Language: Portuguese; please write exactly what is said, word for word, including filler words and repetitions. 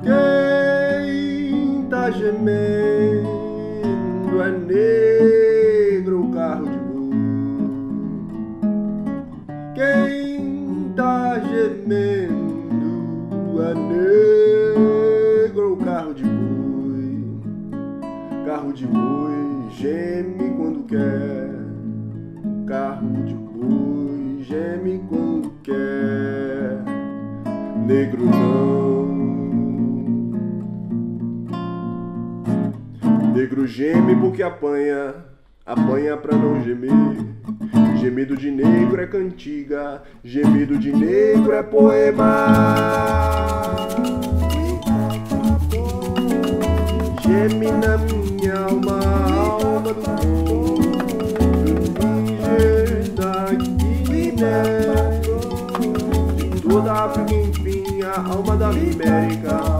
Quem tá gemendo é negro o carro de boi. Quem tá gemendo é negro o carro de boi. Carro de boi geme quando quer. Carro de boi geme quando quer. Negro não. Negro geme porque apanha, apanha pra não gemer. Gemido de negro é cantiga, gemido de negro é poema. Geme na minha alma, alma do povo, do da Guiné, de toda a África, enfim, a alma da América.